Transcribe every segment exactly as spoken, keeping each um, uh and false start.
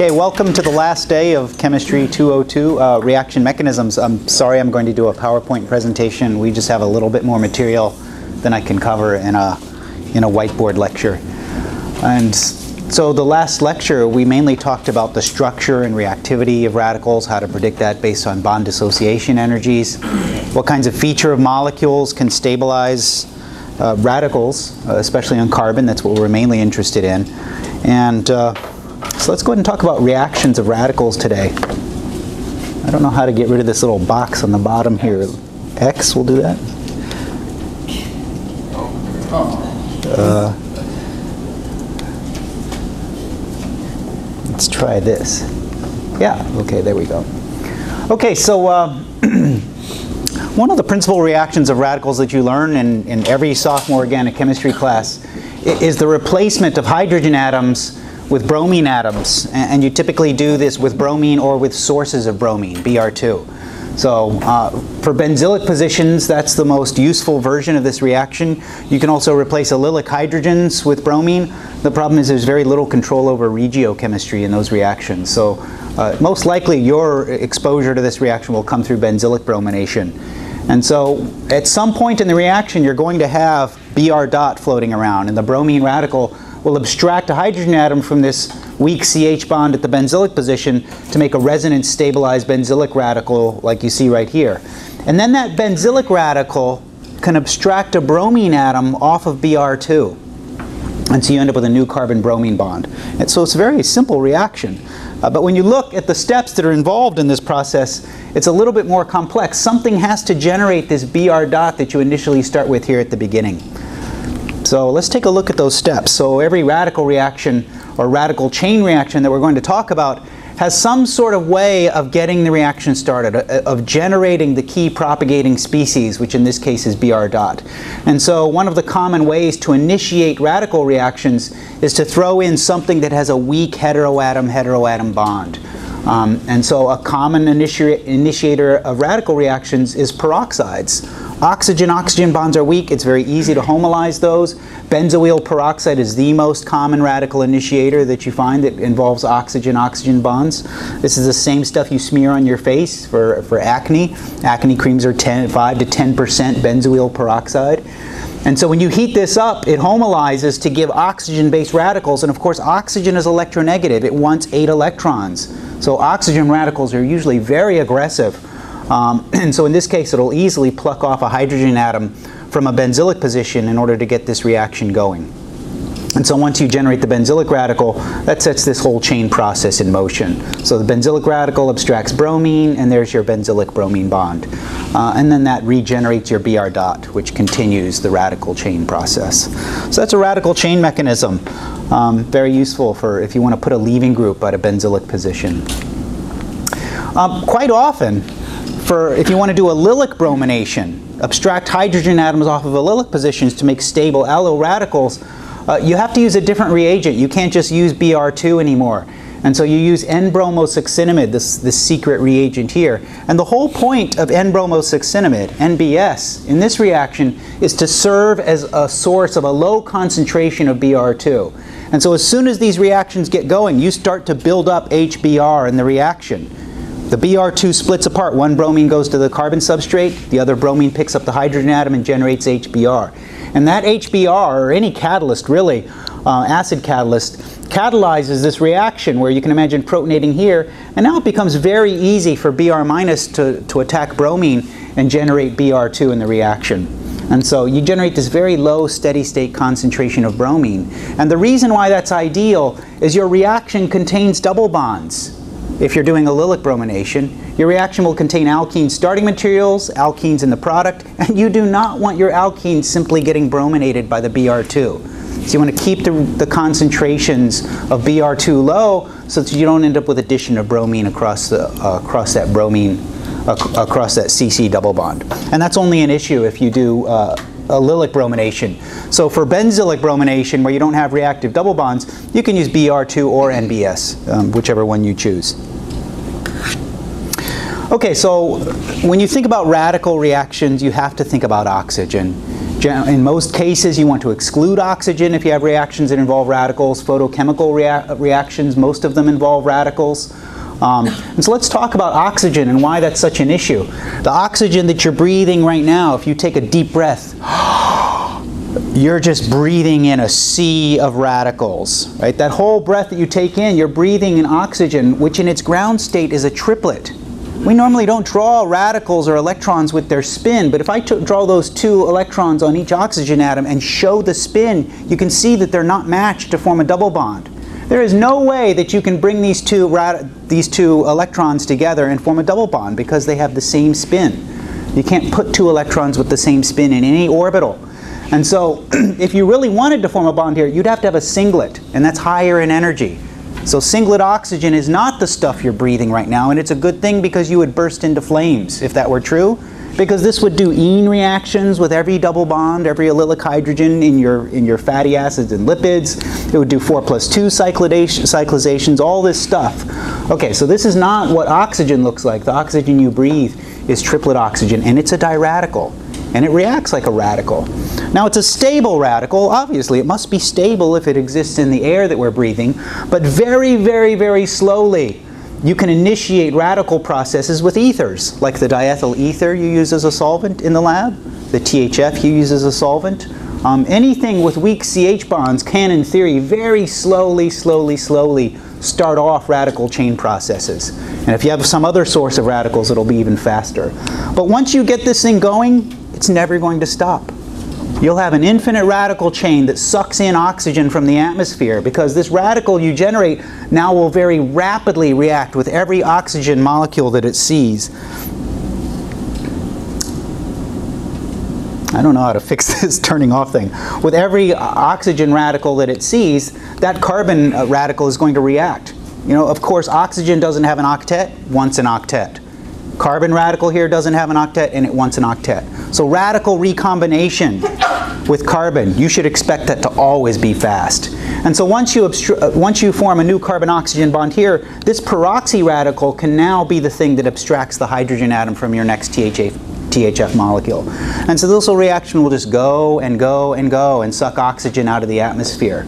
Okay, welcome to the last day of Chemistry two oh two, uh, Reaction Mechanisms. I'm sorry I'm going to do a PowerPoint presentation. We just have a little bit more material than I can cover in a, in a whiteboard lecture. And so the last lecture, we mainly talked about the structure and reactivity of radicals, how to predict that based on bond dissociation energies, what kinds of feature of molecules can stabilize uh, radicals, uh, especially on carbon. That's what we're mainly interested in. And uh, so let's go ahead and talk about reactions of radicals today. I don't know how to get rid of this little box on the bottom here. X will do that. Uh, let's try this. Yeah, okay, there we go. Okay, so uh, one of the principal reactions of radicals that you learn in, in every sophomore organic chemistry class is the replacement of hydrogen atoms with bromine atoms, and you typically do this with bromine or with sources of bromine, B R two. So uh, for benzylic positions, that's the most useful version of this reaction. You can also replace allylic hydrogens with bromine. The problem is there's very little control over regiochemistry in those reactions. So uh, most likely your exposure to this reaction will come through benzylic bromination. And so at some point in the reaction, you're going to have B R dot floating around, and the bromine radical will abstract a hydrogen atom from this weak C H bond at the benzylic position to make a resonance stabilized benzylic radical like you see right here. And then that benzylic radical can abstract a bromine atom off of B R two. And so you end up with a new carbon-bromine bond. And so it's a very simple reaction. Uh, but when you look at the steps that are involved in this process, it's a little bit more complex. Something has to generate this B R dot that you initially start with here at the beginning. So let's take a look at those steps. So every radical reaction or radical chain reaction that we're going to talk about has some sort of way of getting the reaction started, of generating the key propagating species, which in this case is B R dot. And so one of the common ways to initiate radical reactions is to throw in something that has a weak heteroatom-heteroatom bond. Um, and so a common initi- initiator of radical reactions is peroxides. Oxygen-oxygen bonds are weak. It's very easy to homolyze those. Benzoyl peroxide is the most common radical initiator that you find that involves oxygen-oxygen bonds. This is the same stuff you smear on your face for, for acne. Acne creams are ten, five to ten percent benzoyl peroxide. And so when you heat this up, it homolyzes to give oxygen-based radicals. And of course, oxygen is electronegative. It wants eight electrons. So oxygen radicals are usually very aggressive. Um, and so in this case, it'll easily pluck off a hydrogen atom from a benzylic position in order to get this reaction going. And so once you generate the benzylic radical, that sets this whole chain process in motion. So the benzylic radical abstracts bromine, and there's your benzylic bromine bond. Uh, and then that regenerates your B R dot, which continues the radical chain process. So that's a radical chain mechanism. Um, very useful for if you want to put a leaving group at a benzylic position. Um, quite often, for if you want to do allylic bromination, abstract hydrogen atoms off of allylic positions to make stable allyl radicals, uh, you have to use a different reagent. You can't just use B R two anymore. And so you use N bromosuccinimide, this, this secret reagent here. And the whole point of N bromosuccinimide, N B S, in this reaction is to serve as a source of a low concentration of B R two. And so as soon as these reactions get going, you start to build up H B R in the reaction. The B R two splits apart. One bromine goes to the carbon substrate, the other bromine picks up the hydrogen atom and generates H B R. And that H B R, or any catalyst really, uh, acid catalyst, catalyzes this reaction where you can imagine protonating here, and now it becomes very easy for B R minus to, to attack bromine and generate B R two in the reaction. And so you generate this very low steady state concentration of bromine. And the reason why that's ideal is your reaction contains double bonds. If you're doing allylic bromination, your reaction will contain alkene starting materials, alkenes in the product, and you do not want your alkenes simply getting brominated by the B R two. So you want to keep the, the concentrations of B R two low so that you don't end up with addition of bromine across, the, uh, across that bromine, uh, across that C C double bond. And that's only an issue if you do uh, allylic bromination. So for benzylic bromination, where you don't have reactive double bonds, you can use B R two or N B S, um, whichever one you choose. Okay, so when you think about radical reactions, you have to think about oxygen. In most cases, you want to exclude oxygen if you have reactions that involve radicals. Photochemical rea reactions, most of them involve radicals. Um, and so let's talk about oxygen and why that's such an issue. The oxygen that you're breathing right now, if you take a deep breath, you're just breathing in a sea of radicals, right? That whole breath that you take in, you're breathing in oxygen, which in its ground state is a triplet. We normally don't draw radicals or electrons with their spin, but if I draw those two electrons on each oxygen atom and show the spin, you can see that they're not matched to form a double bond. There is no way that you can bring these two, these two electrons together and form a double bond because they have the same spin. You can't put two electrons with the same spin in any orbital. And so if you really wanted to form a bond here, you'd have to have a singlet, and that's higher in energy. So singlet oxygen is not the stuff you're breathing right now, and it's a good thing because you would burst into flames if that were true, because this would do ene reactions with every double bond, every allylic hydrogen in your, in your fatty acids and lipids. It would do four plus two cyclizations, all this stuff. Okay, so this is not what oxygen looks like. The oxygen you breathe is triplet oxygen, and it's a diradical, and it reacts like a radical. Now, it's a stable radical. Obviously, it must be stable if it exists in the air that we're breathing, but very, very, very slowly. You can initiate radical processes with ethers, like the diethyl ether you use as a solvent in the lab, the T H F you use as a solvent. Um, anything with weak C H bonds can, in theory, very slowly, slowly, slowly start off radical chain processes. And if you have some other source of radicals, it'll be even faster. But once you get this thing going, it's never going to stop. You'll have an infinite radical chain that sucks in oxygen from the atmosphere because this radical you generate now will very rapidly react with every oxygen molecule that it sees. I don't know how to fix this turning off thing. With every oxygen radical that it sees, that carbon radical is going to react. You know, of course, oxygen doesn't have an octet, wants an octet. Carbon radical here doesn't have an octet, and it wants an octet. So radical recombination with carbon, you should expect that to always be fast. And so once you, once you form a new carbon-oxygen bond here, this peroxy radical can now be the thing that abstracts the hydrogen atom from your next T H F molecule. And so this little reaction will just go and go and go and suck oxygen out of the atmosphere.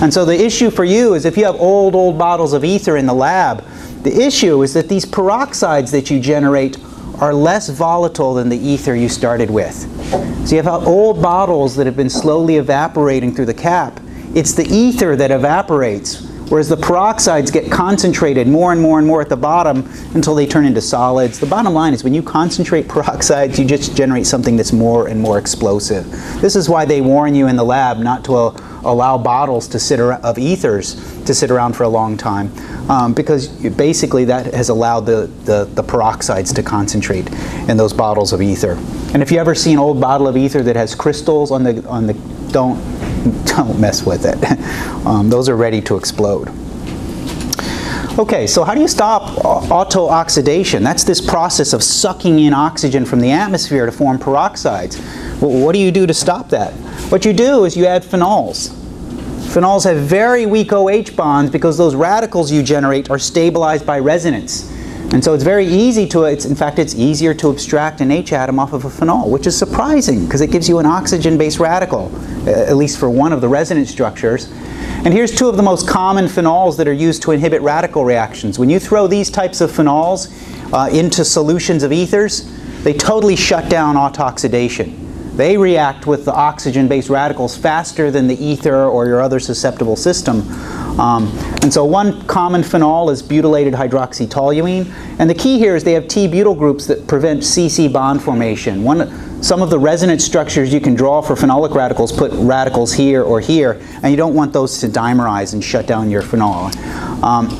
And so the issue for you is if you have old, old bottles of ether in the lab, the issue is that these peroxides that you generate are less volatile than the ether you started with. So you have old bottles that have been slowly evaporating through the cap. It's the ether that evaporates, whereas the peroxides get concentrated more and more and more at the bottom until they turn into solids. The bottom line is when you concentrate peroxides, you just generate something that's more and more explosive. This is why they warn you in the lab not to allow bottles to sit around, of ethers to sit around for a long time. Um, because basically that has allowed the, the, the peroxides to concentrate in those bottles of ether. And if you ever see an old bottle of ether that has crystals on the, on the don't, don't mess with it. Um, those are ready to explode. Okay, so how do you stop auto-oxidation? That's this process of sucking in oxygen from the atmosphere to form peroxides. Well, what do you do to stop that? What you do is you add phenols. Phenols have very weak O H bonds because those radicals you generate are stabilized by resonance. And so it's very easy to, it's, in fact, it's easier to abstract an H atom off of a phenol, which is surprising because it gives you an oxygen-based radical, at least for one of the resonance structures. And here's two of the most common phenols that are used to inhibit radical reactions. When you throw these types of phenols uh, into solutions of ethers, they totally shut down autooxidation. They react with the oxygen-based radicals faster than the ether or your other susceptible system. Um, and so one common phenol is butylated hydroxytoluene. And the key here is they have T-butyl groups that prevent C C bond formation. One, some of the resonance structures you can draw for phenolic radicals put radicals here or here, and you don't want those to dimerize and shut down your phenol. Um,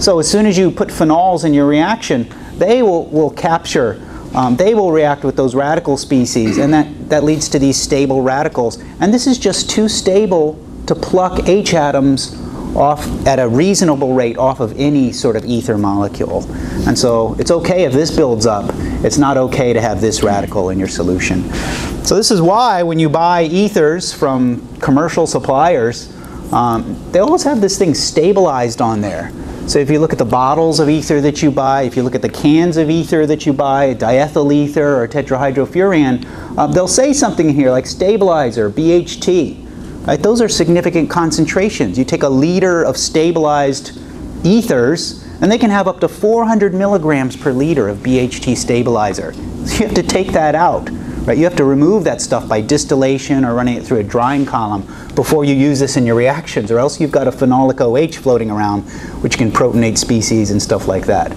so as soon as you put phenols in your reaction, they will, will capture Um, they will react with those radical species, and that, that leads to these stable radicals. And this is just too stable to pluck H atoms off at a reasonable rate off of any sort of ether molecule. And so it's okay if this builds up. It's not okay to have this radical in your solution. So this is why when you buy ethers from commercial suppliers, um, they always have this thing stabilized on there. So if you look at the bottles of ether that you buy, if you look at the cans of ether that you buy, diethyl ether or tetrahydrofuran, uh, they'll say something in here like stabilizer, B H T. Right? Those are significant concentrations. You take a liter of stabilized ethers, and they can have up to four hundred milligrams per liter of B H T stabilizer. So you have to take that out. Right? You have to remove that stuff by distillation or running it through a drying column before you use this in your reactions, or else you've got a phenolic O H floating around which can protonate species and stuff like that.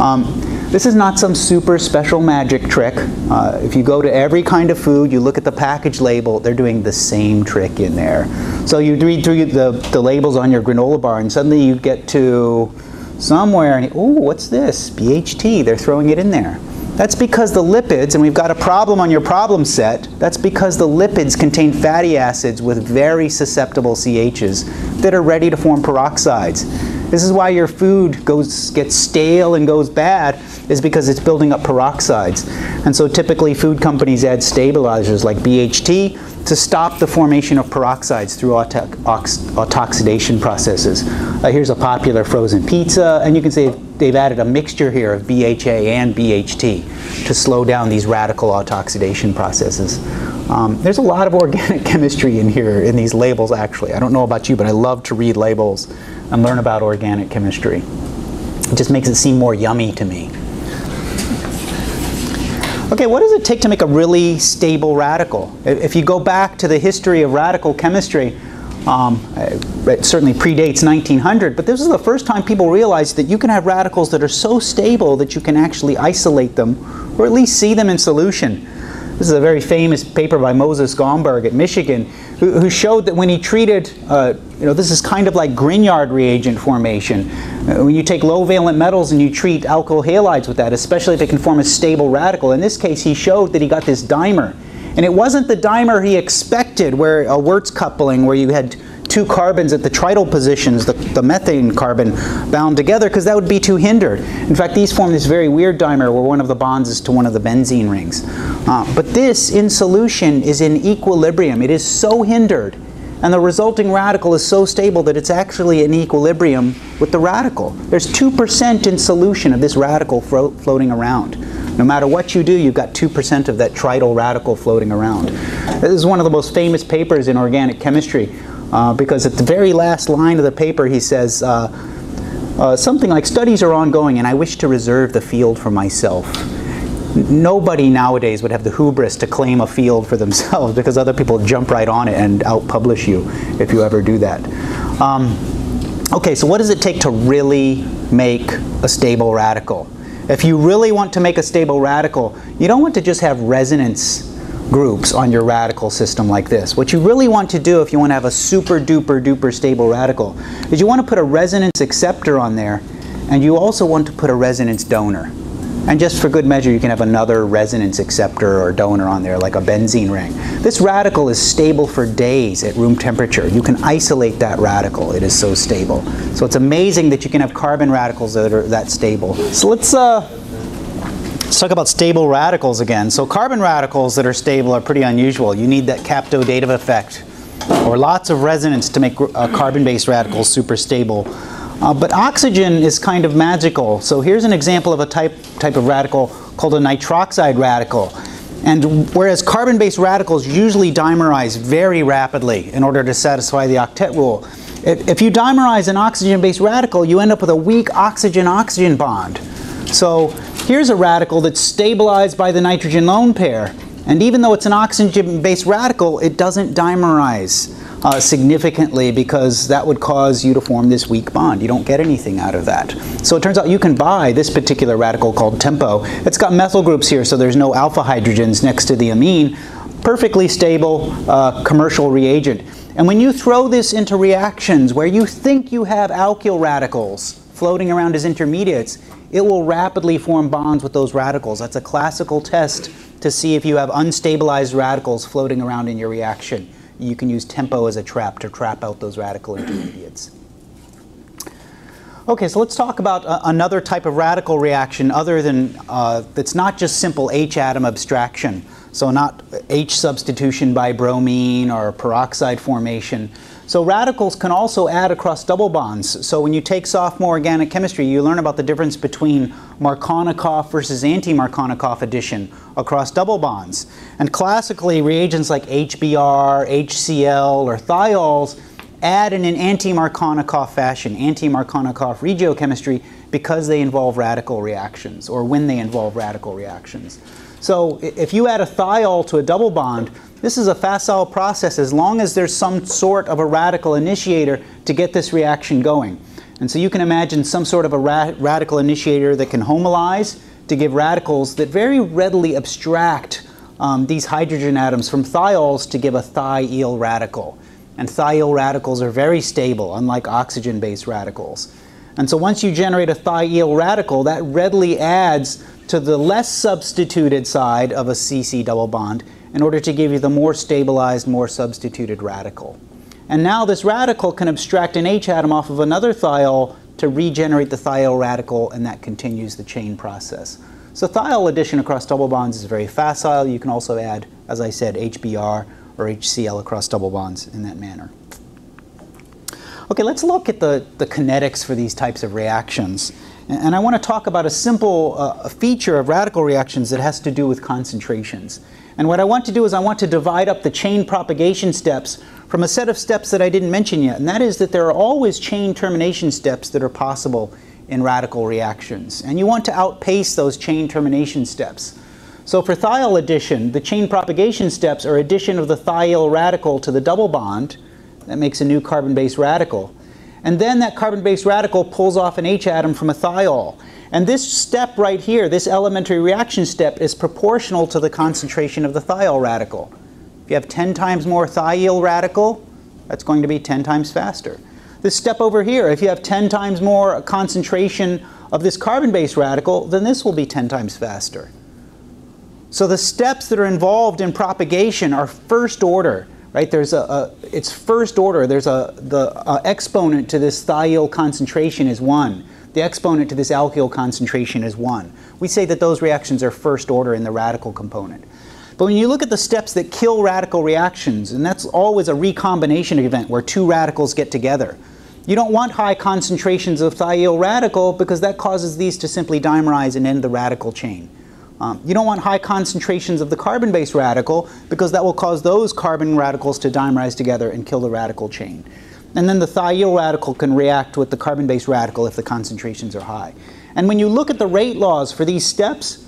Um, this is not some super special magic trick. Uh, if you go to every kind of food, you look at the package label, they're doing the same trick in there. So you read through the, the labels on your granola bar and suddenly you get to somewhere and, oh, what's this? B H T, they're throwing it in there. That's because the lipids, and we've got a problem on your problem set, that's because the lipids contain fatty acids with very susceptible C H's that are ready to form peroxides. This is why your food goes, gets stale and goes bad, is because it's building up peroxides. And so typically food companies add stabilizers like B H T to stop the formation of peroxides through auto ox autoxidation processes. Uh, here's a popular frozen pizza, and you can see they've added a mixture here of B H A and B H T to slow down these radical autoxidation processes. Um, there's a lot of organic chemistry in here, in these labels actually. I don't know about you, but I love to read labels and learn about organic chemistry. It just makes it seem more yummy to me. Okay, what does it take to make a really stable radical? If you go back to the history of radical chemistry, um, it certainly predates nineteen hundred, but this is the first time people realized that you can have radicals that are so stable that you can actually isolate them, or at least see them in solution. This is a very famous paper by Moses Gomberg at Michigan, who, who showed that when he treated, uh, you know, this is kind of like Grignard reagent formation. Uh, when you take low valent metals and you treat alkyl halides with that, especially if it can form a stable radical. In this case, he showed that he got this dimer. And it wasn't the dimer he expected, where a Wurtz coupling, where you had two carbons at the trityl positions, the, the methane carbon, bound together, because that would be too hindered. In fact, these form this very weird dimer where one of the bonds is to one of the benzene rings. Uh, but this, in solution, is in equilibrium. It is so hindered, and the resulting radical is so stable that it's actually in equilibrium with the radical. There's two percent in solution of this radical flo floating around. No matter what you do, you've got two percent of that trityl radical floating around. This is one of the most famous papers in organic chemistry. Uh, because at the very last line of the paper he says uh, uh, something like, "Studies are ongoing and I wish to reserve the field for myself." N nobody nowadays would have the hubris to claim a field for themselves, because other people jump right on it and out-publish you if you ever do that. Um, okay, so what does it take to really make a stable radical? If you really want to make a stable radical, you don't want to just have resonance groups on your radical system like this. What you really want to do, if you want to have a super duper duper stable radical, is you want to put a resonance acceptor on there, and you also want to put a resonance donor. And just for good measure, you can have another resonance acceptor or donor on there, like a benzene ring. This radical is stable for days at room temperature. You can isolate that radical. It is so stable. So it's amazing that you can have carbon radicals that are that stable. So let's uh, Let's talk about stable radicals again. So carbon radicals that are stable are pretty unusual. You need that capto-dative effect, or lots of resonance, to make uh, carbon-based radicals super stable. Uh, but oxygen is kind of magical. So here's an example of a type, type of radical called a nitroxide radical. And whereas carbon-based radicals usually dimerize very rapidly in order to satisfy the octet rule, if, if you dimerize an oxygen-based radical, you end up with a weak oxygen-oxygen bond. So here's a radical that's stabilized by the nitrogen lone pair, and even though it's an oxygen-based radical, it doesn't dimerize uh, significantly, because that would cause you to form this weak bond. You don't get anything out of that. So it turns out you can buy this particular radical called TEMPO. It's got methyl groups here, so there's no alpha hydrogens next to the amine. Perfectly stable uh, commercial reagent. And when you throw this into reactions where you think you have alkyl radicals floating around as intermediates, it will rapidly form bonds with those radicals. That's a classical test to see if you have unstabilized radicals floating around in your reaction. You can use TEMPO as a trap to trap out those radical intermediates. Okay, so let's talk about uh, another type of radical reaction other than, uh, that's not just simple H atom abstraction. So not H substitution by bromine or peroxide formation. So radicals can also add across double bonds. So when you take sophomore organic chemistry, you learn about the difference between Markovnikov versus anti-Markovnikov addition across double bonds. And classically, reagents like H B R, H C L, or thiols add in an anti-Markovnikov fashion, anti-Markovnikov regiochemistry, because they involve radical reactions, or when they involve radical reactions. So if you add a thiol to a double bond, this is a facile process as long as there's some sort of a radical initiator to get this reaction going. And so you can imagine some sort of a ra radical initiator that can homolyze to give radicals that very readily abstract um, these hydrogen atoms from thiols to give a thiol radical. And thiol radicals are very stable, unlike oxygen-based radicals. And so once you generate a thiol radical, that readily adds to the less substituted side of a C C double bond in order to give you the more stabilized, more substituted radical. And now this radical can abstract an H atom off of another thiol to regenerate the thiol radical, and that continues the chain process. So thiol addition across double bonds is very facile. You can also add, as I said, H B R or H C L across double bonds in that manner. Okay, let's look at the, the kinetics for these types of reactions. And I want to talk about a simple uh, feature of radical reactions that has to do with concentrations. And what I want to do is I want to divide up the chain propagation steps from a set of steps that I didn't mention yet. And that is that there are always chain termination steps that are possible in radical reactions. And you want to outpace those chain termination steps. So for thiol addition, the chain propagation steps are addition of the thiol radical to the double bond. That makes a new carbon-based radical. And then that carbon-based radical pulls off an H atom from a thiol. And this step right here, this elementary reaction step, is proportional to the concentration of the thiol radical. If you have ten times more thiol radical, that's going to be ten times faster. This step over here, if you have ten times more concentration of this carbon-based radical, then this will be ten times faster. So the steps that are involved in propagation are first order. Right? There's a, a, it's first order. There's a, the uh, exponent to this thiol concentration is one. The exponent to this alkyl concentration is one. We say that those reactions are first order in the radical component. But when you look at the steps that kill radical reactions, and that's always a recombination event where two radicals get together, you don't want high concentrations of thiol radical because that causes these to simply dimerize and end the radical chain. Um, you don't want high concentrations of the carbon-based radical because that will cause those carbon radicals to dimerize together and kill the radical chain. And then the thiol radical can react with the carbon-based radical if the concentrations are high. And when you look at the rate laws for these steps,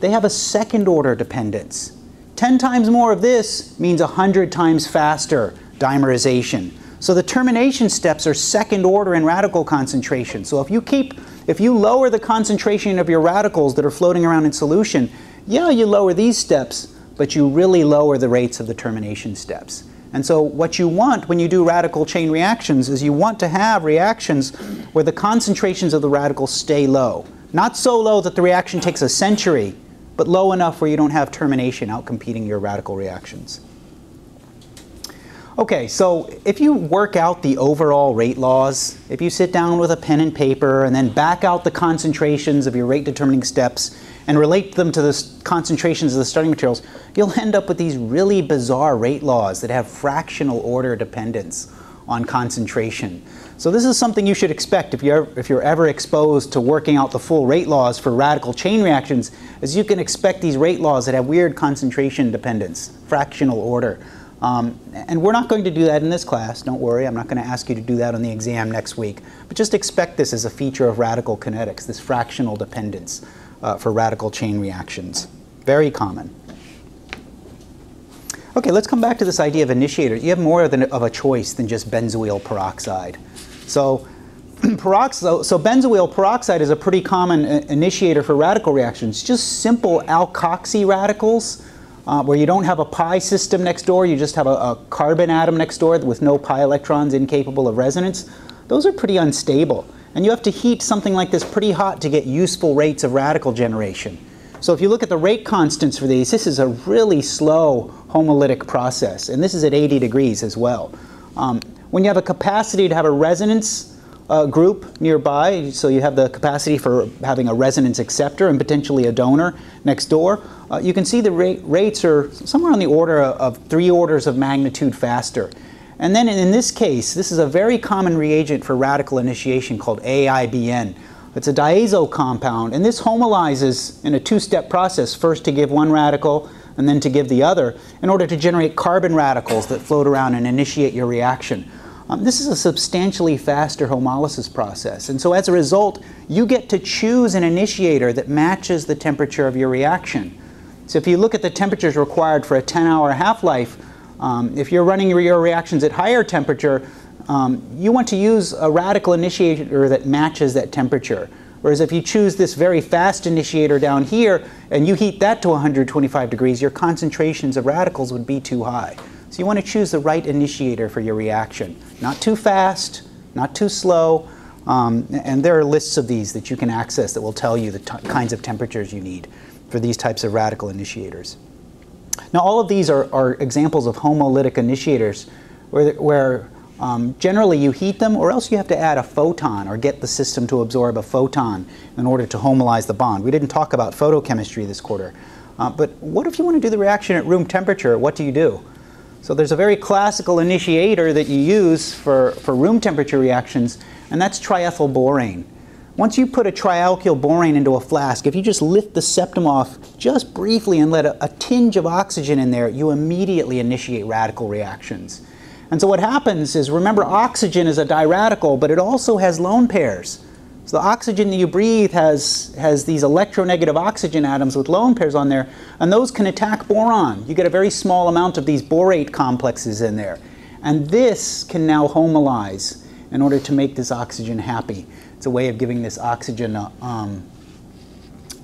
they have a second-order dependence. ten times more of this means one hundred times faster dimerization. So the termination steps are second order in radical concentration. So if you keep, if you lower the concentration of your radicals that are floating around in solution, yeah, you lower these steps, but you really lower the rates of the termination steps. And so what you want when you do radical chain reactions is you want to have reactions where the concentrations of the radicals stay low. Not so low that the reaction takes a century, but low enough where you don't have termination outcompeting your radical reactions. Okay, so if you work out the overall rate laws, if you sit down with a pen and paper and then back out the concentrations of your rate determining steps and relate them to the concentrations of the starting materials, you'll end up with these really bizarre rate laws that have fractional order dependence on concentration. So this is something you should expect if you're, if you're ever exposed to working out the full rate laws for radical chain reactions, as you can expect these rate laws that have weird concentration dependence, fractional order. Um, and we're not going to do that in this class, don't worry. I'm not going to ask you to do that on the exam next week. But just expect this as a feature of radical kinetics, this fractional dependence uh, for radical chain reactions. Very common. Okay, let's come back to this idea of initiators. You have more than, of a choice than just benzoyl peroxide. So, peroxide, so benzoyl peroxide is a pretty common uh, initiator for radical reactions. Just simple alkoxy radicals. Uh, where you don't have a pi system next door, you just have a, a carbon atom next door with no pi electrons incapable of resonance, those are pretty unstable. And you have to heat something like this pretty hot to get useful rates of radical generation. So if you look at the rate constants for these, this is a really slow homolytic process. And this is at eighty degrees as well. Um, when you have a capacity to have a resonance uh, group nearby, so you have the capacity for having a resonance acceptor and potentially a donor next door, uh, you can see the ra rates are somewhere on the order of three orders of magnitude faster. And then in this case, this is a very common reagent for radical initiation called A I B N. It's a diazo compound, and this homolyzes in a two-step process, first to give one radical and then to give the other, in order to generate carbon radicals that float around and initiate your reaction. Um, this is a substantially faster homolysis process, and so as a result, you get to choose an initiator that matches the temperature of your reaction. So if you look at the temperatures required for a ten hour half-life, Um, if you're running your reactions at higher temperature, um, you want to use a radical initiator that matches that temperature. Whereas if you choose this very fast initiator down here and you heat that to one hundred twenty-five degrees, your concentrations of radicals would be too high. So you want to choose the right initiator for your reaction. Not too fast, not too slow, um, and there are lists of these that you can access that will tell you the kinds of temperatures you need for these types of radical initiators. Now, all of these are, are examples of homolytic initiators where, where um, generally you heat them, or else you have to add a photon or get the system to absorb a photon in order to homolyze the bond. We didn't talk about photochemistry this quarter. Uh, but what if you want to do the reaction at room temperature? What do you do? So there's a very classical initiator that you use for, for room temperature reactions, and that's triethyl borane. Once you put a trialkyl borane into a flask, if you just lift the septum off just briefly and let a, a tinge of oxygen in there, you immediately initiate radical reactions. And so what happens is, remember, oxygen is a diradical, but it also has lone pairs. So the oxygen that you breathe has, has these electronegative oxygen atoms with lone pairs on there, and those can attack boron. You get a very small amount of these borate complexes in there. And this can now homolyze in order to make this oxygen happy. It's a way of giving this oxygen a, um,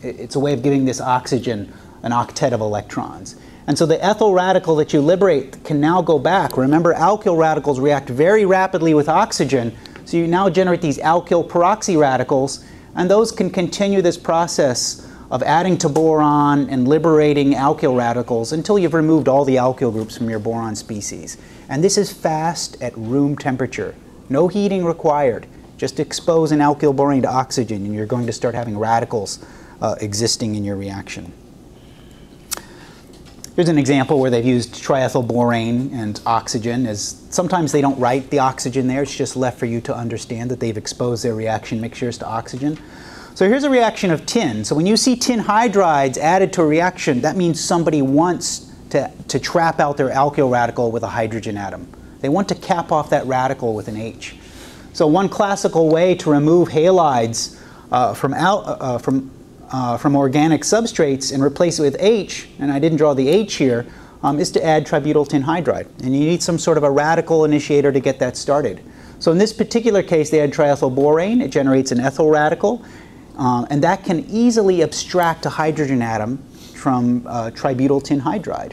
it's a way of giving this oxygen an octet of electrons. And so the ethyl radical that you liberate can now go back. Remember, alkyl radicals react very rapidly with oxygen, so you now generate these alkyl peroxy radicals, and those can continue this process of adding to boron and liberating alkyl radicals until you've removed all the alkyl groups from your boron species. And this is fast at room temperature. No heating required. Just expose an alkyl borane to oxygen and you're going to start having radicals uh, existing in your reaction. Here's an example where they've used triethyl borane and oxygen. As sometimes they don't write the oxygen there, it's just left for you to understand that they've exposed their reaction mixtures to oxygen. So here's a reaction of tin. So when you see tin hydrides added to a reaction, that means somebody wants to, to trap out their alkyl radical with a hydrogen atom. They want to cap off that radical with an H. So one classical way to remove halides uh, from, al uh, from, uh, from organic substrates and replace it with H, and I didn't draw the H here, um, is to add tributyl tin hydride. And you need some sort of a radical initiator to get that started. So in this particular case, they add triethyl borane. It generates an ethyl radical, uh, and that can easily abstract a hydrogen atom from uh, tributyl tin hydride.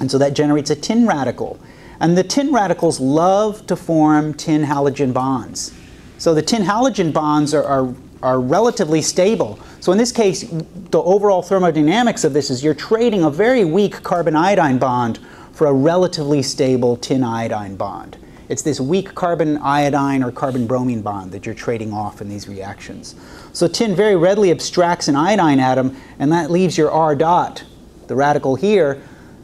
And so that generates a tin radical. And the tin radicals love to form tin halogen bonds. So the tin halogen bonds are, are, are relatively stable. So in this case, the overall thermodynamics of this is you're trading a very weak carbon-iodine bond for a relatively stable tin-iodine bond. It's this weak carbon-iodine or carbon-bromine bond that you're trading off in these reactions. So tin very readily abstracts an iodine atom, and that leaves your R dot, the radical here,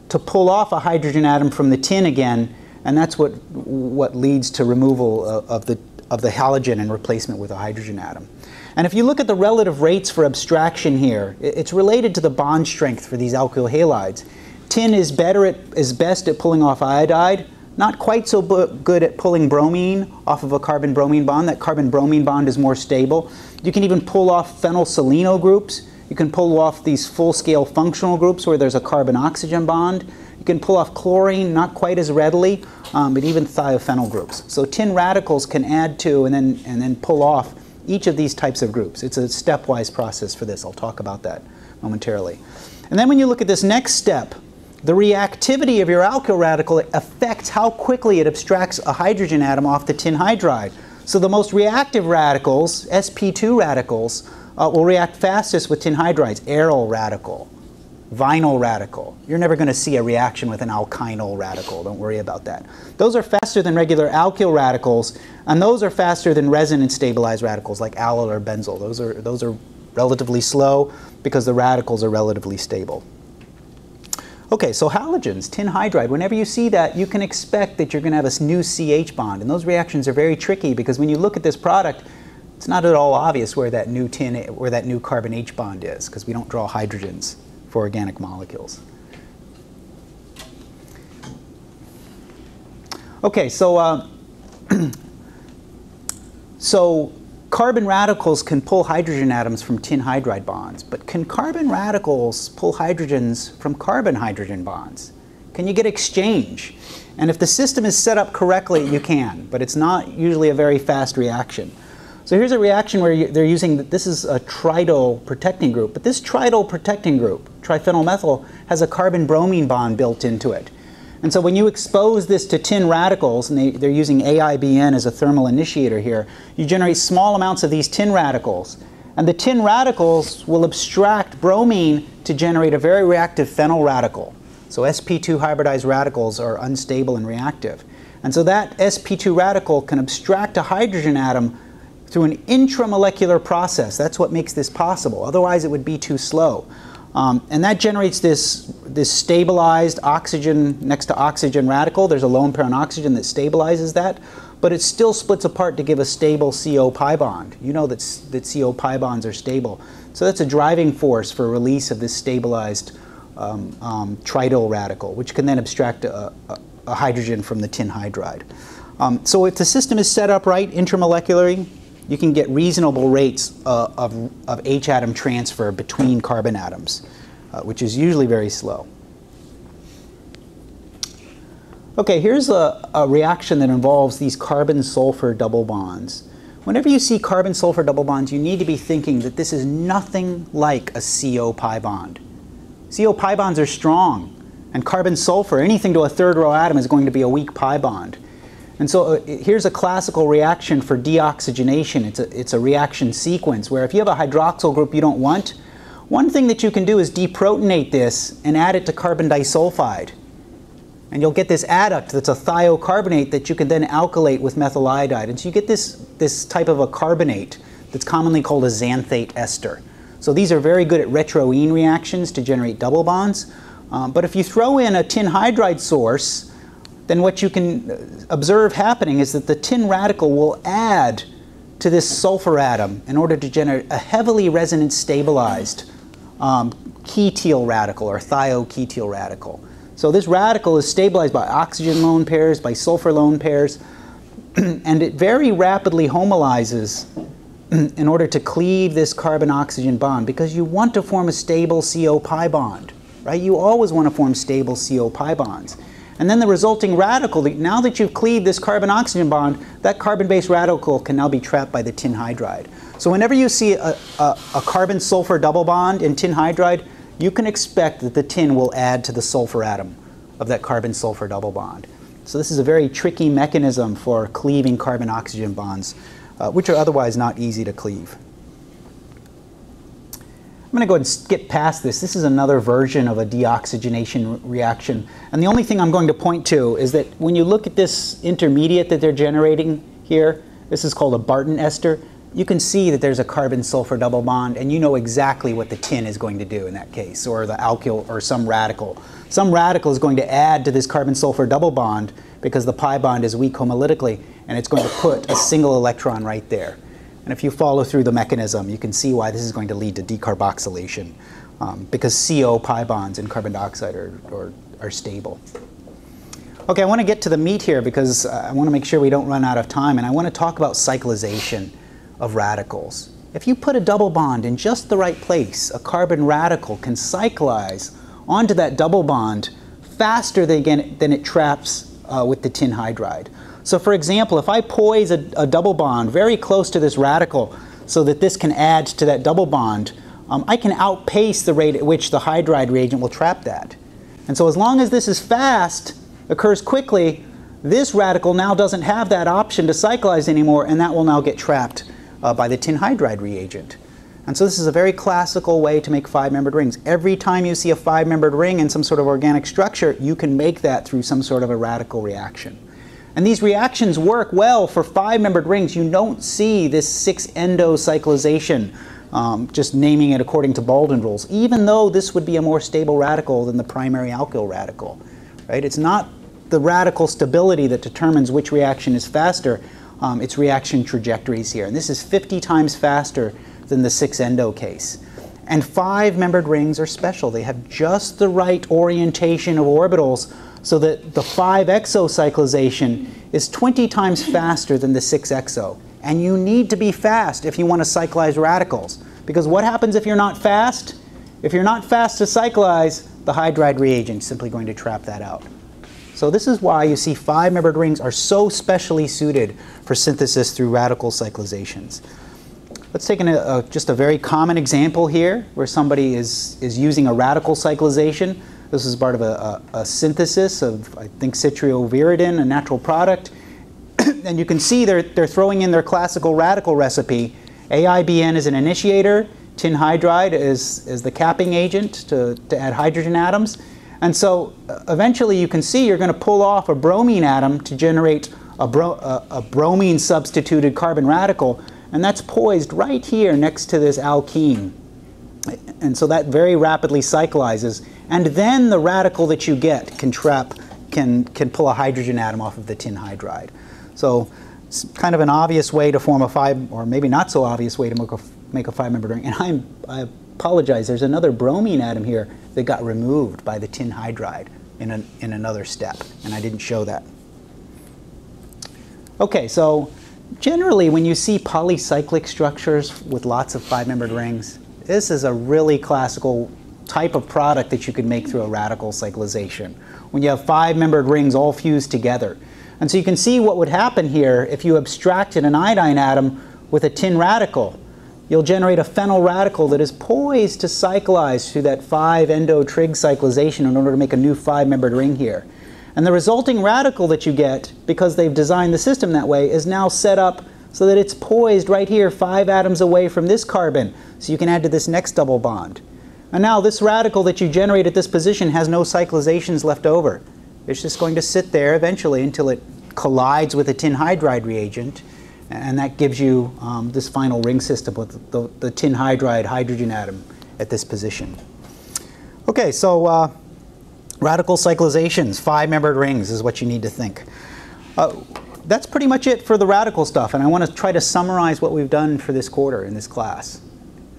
to pull off a hydrogen atom from the tin again, and that's what, what leads to removal of, of, the, of the halogen and replacement with a hydrogen atom. And if you look at the relative rates for abstraction here, it's related to the bond strength for these alkyl halides. Tin is, better at, is best at pulling off iodide, not quite so good at pulling bromine off of a carbon-bromine bond. That carbon-bromine bond is more stable. You can even pull off phenylseleno groups. You can pull off these full-scale functional groups where there's a carbon-oxygen bond. You can pull off chlorine, not quite as readily, um, but even thiophenyl groups. So tin radicals can add to and then, and then pull off each of these types of groups. It's a stepwise process for this. I'll talk about that momentarily. And then when you look at this next step, the reactivity of your alkyl radical affects how quickly it abstracts a hydrogen atom off the tin hydride. So the most reactive radicals, S P two radicals, Uh, will react fastest with tin hydrides, aryl radical. vinyl radical. You're never going to see a reaction with an alkynyl radical. Don't worry about that. Those are faster than regular alkyl radicals, and those are faster than resonance stabilized radicals like allyl or benzyl. Those are, those are relatively slow because the radicals are relatively stable. Okay, so halogens, tin hydride, whenever you see that, you can expect that you're going to have a new C H bond. And those reactions are very tricky because when you look at this product, it's not at all obvious where that new tin, where that new carbon H bond is, because we don't draw hydrogens for organic molecules. Okay, so uh, so carbon radicals can pull hydrogen atoms from tin hydride bonds, but can carbon radicals pull hydrogens from carbon hydrogen bonds? Can you get exchange? And if the system is set up correctly, you can, but it's not usually a very fast reaction. So here's a reaction where you, they're using, this is a trityl protecting group, but this trityl protecting group, triphenylmethyl, has a carbon-bromine bond built into it. And so when you expose this to tin radicals, and they, they're using A I B N as a thermal initiator here, you generate small amounts of these tin radicals. And the tin radicals will abstract bromine to generate a very reactive phenyl radical. So S P two hybridized radicals are unstable and reactive. And so that S P two radical can abstract a hydrogen atom through an intramolecular process. That's what makes this possible. Otherwise, it would be too slow. Um, and that generates this, this stabilized oxygen next to oxygen radical. There's a lone pair on oxygen that stabilizes that, but it still splits apart to give a stable C O pi bond. You know that, that C O pi bonds are stable. So that's a driving force for release of this stabilized um, um, trityl radical, which can then abstract a, a, a hydrogen from the tin hydride. Um, so if the system is set up right intramolecularly, you can get reasonable rates uh, of, of H atom transfer between carbon atoms, uh, which is usually very slow. Okay, here's a, a reaction that involves these carbon-sulfur double bonds. Whenever you see carbon-sulfur double bonds, you need to be thinking that this is nothing like a C O pi bond. C O pi bonds are strong, and carbon-sulfur, anything to a third row atom, is going to be a weak pi bond. And so uh, here's a classical reaction for deoxygenation. It's a, it's a reaction sequence where if you have a hydroxyl group you don't want, one thing that you can do is deprotonate this and add it to carbon disulfide. And you'll get this adduct that's a thiocarbonate that you can then alkylate with methyl iodide. And so you get this, this type of a carbonate that's commonly called a xanthate ester. So these are very good at retroene reactions to generate double bonds. Um, but if you throw in a tin hydride source, then what you can observe happening is that the tin radical will add to this sulfur atom in order to generate a heavily resonance stabilized um, ketyl radical or thioketyl radical. So this radical is stabilized by oxygen lone pairs, by sulfur lone pairs, and it very rapidly homolizes in order to cleave this carbon-oxygen bond, because you want to form a stable C O pi bond, right? You always want to form stable C O pi bonds. And then the resulting radical, now that you've cleaved this carbon-oxygen bond, that carbon-based radical can now be trapped by the tin hydride. So whenever you see a, a, a carbon-sulfur double bond in tin hydride, you can expect that the tin will add to the sulfur atom of that carbon-sulfur double bond. So this is a very tricky mechanism for cleaving carbon-oxygen bonds, uh, which are otherwise not easy to cleave. I'm going to go ahead and skip past this. This is another version of a deoxygenation reaction. And the only thing I'm going to point to is that when you look at this intermediate that they're generating here, this is called a Barton ester, you can see that there's a carbon-sulfur double bond, and you know exactly what the tin is going to do in that case, or the alkyl, or some radical. Some radical is going to add to this carbon-sulfur double bond because the pi bond is weak homolytically, and it's going to put a single electron right there. And if you follow through the mechanism, you can see why this is going to lead to decarboxylation, um, because C O pi bonds in carbon dioxide are, are, are stable. Okay, I want to get to the meat here because uh, I want to make sure we don't run out of time, and I want to talk about cyclization of radicals. If you put a double bond in just the right place, a carbon radical can cyclize onto that double bond faster than, again, than it traps uh, with the tin hydride. So for example, if I poise a, a double bond very close to this radical so that this can add to that double bond, um, I can outpace the rate at which the hydride reagent will trap that. And so as long as this is fast, occurs quickly, this radical now doesn't have that option to cyclize anymore, and that will now get trapped uh, by the tin hydride reagent. And so this is a very classical way to make five-membered rings. Every time you see a five-membered ring in some sort of organic structure, you can make that through some sort of a radical reaction. And these reactions work well for five-membered rings. You don't see this six-endo cyclization, um, just naming it according to Baldwin rules, even though this would be a more stable radical than the primary alkyl radical. Right? It's not the radical stability that determines which reaction is faster, um, it's reaction trajectories here. And this is fifty times faster than the six-endo case. And five-membered rings are special. They have just the right orientation of orbitals so that the five-exo cyclization is twenty times faster than the six-exo. And you need to be fast if you want to cyclize radicals. Because what happens if you're not fast? If you're not fast to cyclize, the hydride reagent is simply going to trap that out. So this is why you see five-membered rings are so specially suited for synthesis through radical cyclizations. Let's take an, a, just a very common example here where somebody is, is using a radical cyclization. This is part of a, a, a synthesis of, I think, citriolviridin, a natural product. And you can see they're, they're throwing in their classical radical recipe. A I B N is an initiator. Tin hydride is, is the capping agent to, to add hydrogen atoms. And so uh, eventually you can see you're going to pull off a bromine atom to generate a, bro a, a bromine substituted carbon radical. And that's poised right here next to this alkene. And so that very rapidly cyclizes. And then the radical that you get can trap, can, can pull a hydrogen atom off of the tin hydride. So it's kind of an obvious way to form a five, or maybe not so obvious way to make a, make a five-membered ring. And I'm, I apologize, there's another bromine atom here that got removed by the tin hydride in, an, in another step. And I didn't show that. Okay, so generally, when you see polycyclic structures with lots of five-membered rings, this is a really classical type of product that you could make through a radical cyclization, when you have five-membered rings all fused together. And so you can see what would happen here if you abstracted an iodine atom with a tin radical. You'll generate a phenyl radical that is poised to cyclize through that five-endo-trig cyclization in order to make a new five-membered ring here. And the resulting radical that you get, because they've designed the system that way, is now set up so that it's poised right here, five atoms away from this carbon, so you can add to this next double bond. And now this radical that you generate at this position has no cyclizations left over. It's just going to sit there eventually until it collides with a tin hydride reagent, and that gives you um, this final ring system with the, the tin hydride hydrogen atom at this position. Okay, so uh, radical cyclizations, five-membered rings is what you need to think. Uh, that's pretty much it for the radical stuff, and I want to try to summarize what we've done for this quarter in this class.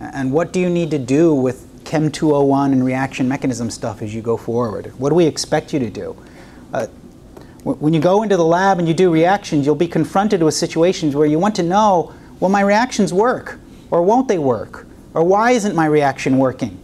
And what do you need to do with Chem two oh one and reaction mechanism stuff as you go forward? What do we expect you to do? Uh, when you go into the lab and you do reactions, you'll be confronted with situations where you want to know, will my reactions work? Or won't they work? Or why isn't my reaction working?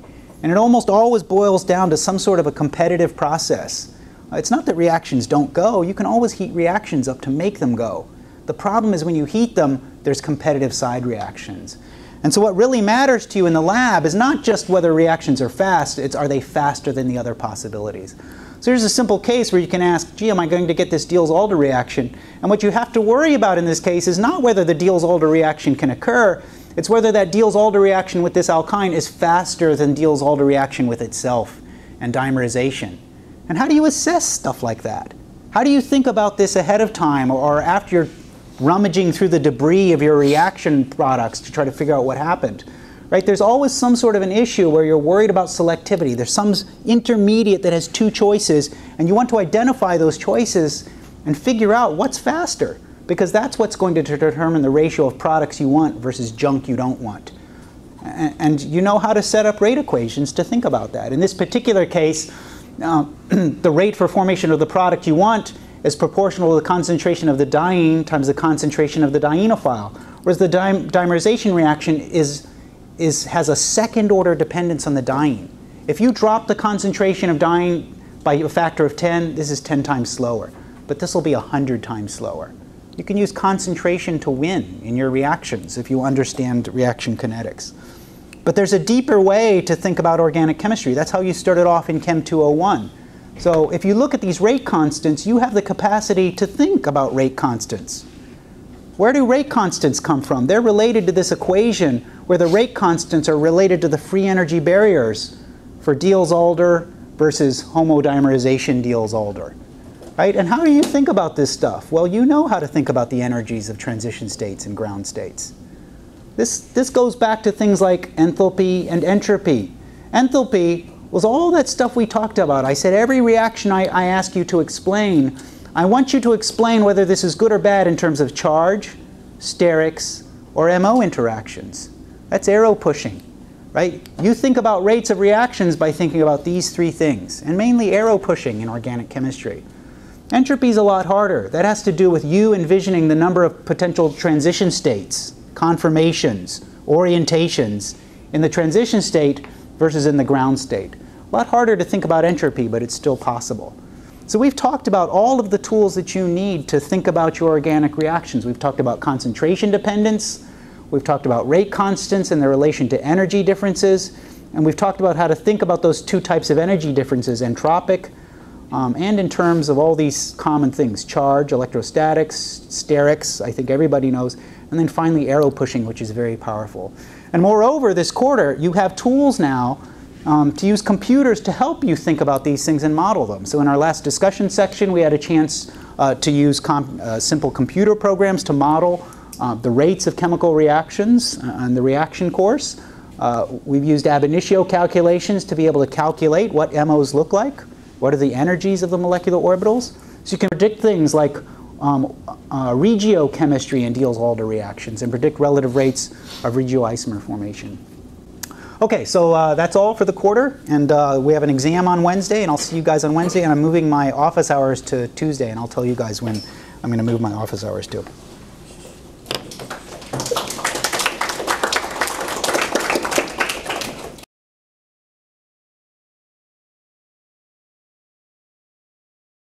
And it almost always boils down to some sort of a competitive process. It's not that reactions don't go. You can always heat reactions up to make them go. The problem is when you heat them, there's competitive side reactions. And so what really matters to you in the lab is not just whether reactions are fast, it's are they faster than the other possibilities. So here's a simple case where you can ask, gee, am I going to get this Diels-Alder reaction? And what you have to worry about in this case is not whether the Diels-Alder reaction can occur, it's whether that Diels-Alder reaction with this alkyne is faster than Diels-Alder reaction with itself and dimerization. And how do you assess stuff like that? How do you think about this ahead of time or after you're rummaging through the debris of your reaction products to try to figure out what happened? Right? There's always some sort of an issue where you're worried about selectivity. There's some intermediate that has two choices, and you want to identify those choices and figure out what's faster, because that's what's going to determine the ratio of products you want versus junk you don't want. And, and you know how to set up rate equations to think about that. In this particular case, uh, the rate for formation of the product you want is proportional to the concentration of the diene times the concentration of the dienophile, whereas the dim dimerization reaction is, is, has a second order dependence on the diene. If you drop the concentration of diene by a factor of ten, this is ten times slower, but this will be one hundred times slower. You can use concentration to win in your reactions if you understand reaction kinetics. But there's a deeper way to think about organic chemistry. That's how you started off in Chem two oh one. So if you look at these rate constants, you have the capacity to think about rate constants. Where do rate constants come from? They're related to this equation where the rate constants are related to the free energy barriers for Diels-Alder versus homodimerization Diels-Alder. Right? And how do you think about this stuff? Well, you know how to think about the energies of transition states and ground states. This, this goes back to things like enthalpy and entropy. Enthalpy was all that stuff we talked about. I said every reaction I, I ask you to explain, I want you to explain whether this is good or bad in terms of charge, sterics, or M O interactions. That's arrow pushing. Right? You think about rates of reactions by thinking about these three things, and mainly arrow pushing in organic chemistry. Entropy is a lot harder. That has to do with you envisioning the number of potential transition states, conformations, orientations in the transition state versus in the ground state. A lot harder to think about entropy, but it's still possible. So we've talked about all of the tools that you need to think about your organic reactions. We've talked about concentration dependence. We've talked about rate constants and their relation to energy differences. And we've talked about how to think about those two types of energy differences, entropic, Um, and in terms of all these common things, charge, electrostatics, sterics, I think everybody knows, and then finally arrow pushing, which is very powerful. And moreover, this quarter, you have tools now um, to use computers to help you think about these things and model them. So in our last discussion section, we had a chance uh, to use com uh, simple computer programs to model uh, the rates of chemical reactions on the reaction course. Uh, we've used ab initio calculations to be able to calculate what M Os look like. What are the energies of the molecular orbitals? So you can predict things like um, uh, regiochemistry and Diels-Alder reactions and predict relative rates of regioisomer formation. Okay, so uh, that's all for the quarter, and uh, we have an exam on Wednesday, and I'll see you guys on Wednesday, and I'm moving my office hours to Tuesday, and I'll tell you guys when I'm going to move my office hours to.